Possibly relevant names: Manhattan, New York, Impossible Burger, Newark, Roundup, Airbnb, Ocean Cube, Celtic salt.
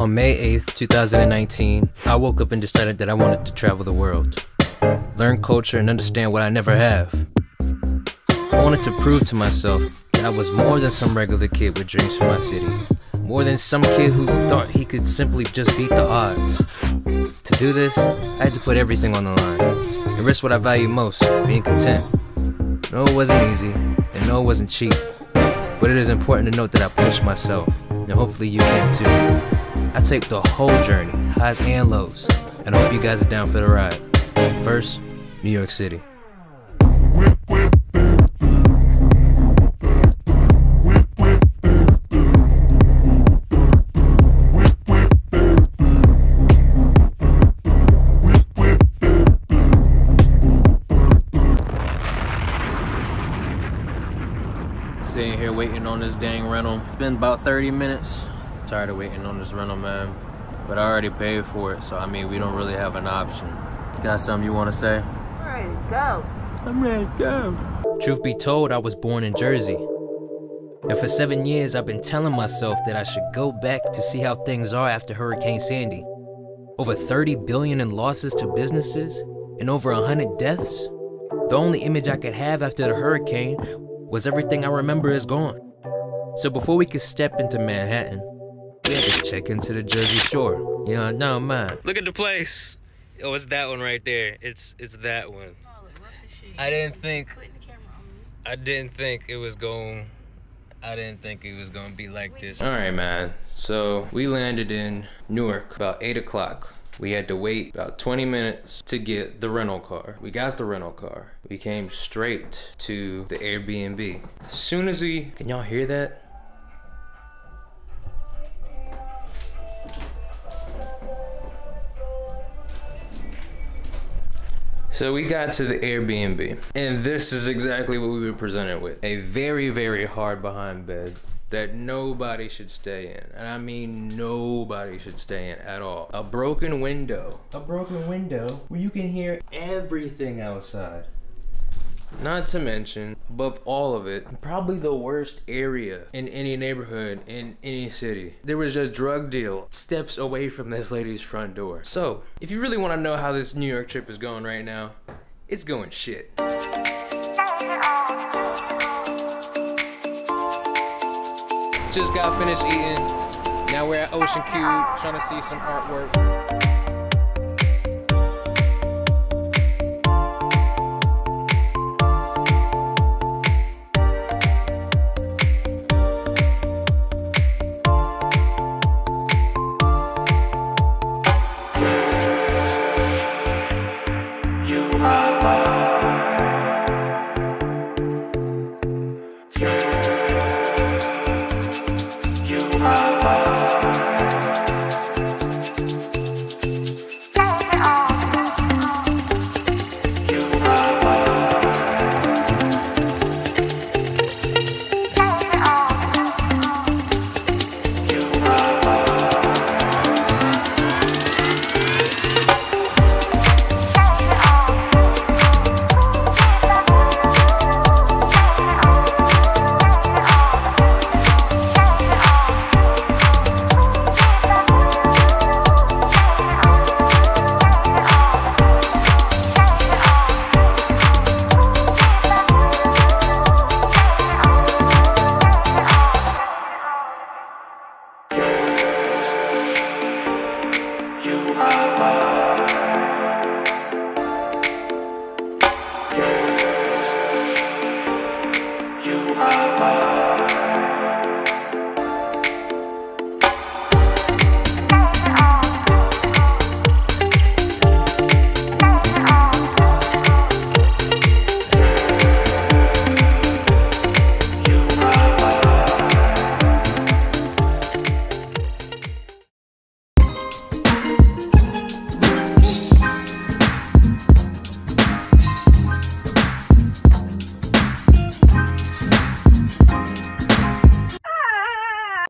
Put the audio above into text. On May 8th, 2019, I woke up and decided that I wanted to travel the world, learn culture and understand what I never have. I wanted to prove to myself that I was more than some regular kid with dreams for my city, more than some kid who thought he could simply just beat the odds. To do this, I had to put everything on the line and risk what I value most, being content. No, it wasn't easy, and no, it wasn't cheap, but it is important to note that I pushed myself, and hopefully you can too. I taped the whole journey, highs and lows, and I hope you guys are down for the ride. First, New York City. Sitting here waiting on this dang rental. It's been about 30 minutes. Tired of waiting on this rental, man, but I already paid for it, so I mean, we don't really have an option. Got something you want to say? I'm ready to go. I'm ready to go. Truth be told, I was born in Jersey, and for 7 years I've been telling myself that I should go back to see how things are after Hurricane Sandy. Over 30 billion in losses to businesses and over 100 deaths. The only image I could have after the hurricane was everything I remember is gone. So before we could step into Manhattan, we had to check into the Jersey Shore. Yeah, no man. Look at the place. Oh, it's that one right there. It's that one. I didn't think it was gonna be like this. All right, man. So we landed in Newark about 8 o'clock. We had to wait about 20 minutes to get the rental car. We got the rental car. We came straight to the Airbnb. As soon as we, can y'all hear that? So we got to the Airbnb, and this is exactly what we were presented with. A very, very hard behind bed that nobody should stay in. And I mean, nobody should stay in at all. A broken window. A broken window where you can hear everything outside. Not to mention, above all of it, probably the worst area in any neighborhood in any city. There was a drug deal steps away from this lady's front door. So, if you really want to know how this New York trip is going right now, it's going shit. Just got finished eating. Now we're at Ocean Cube trying to see some artwork.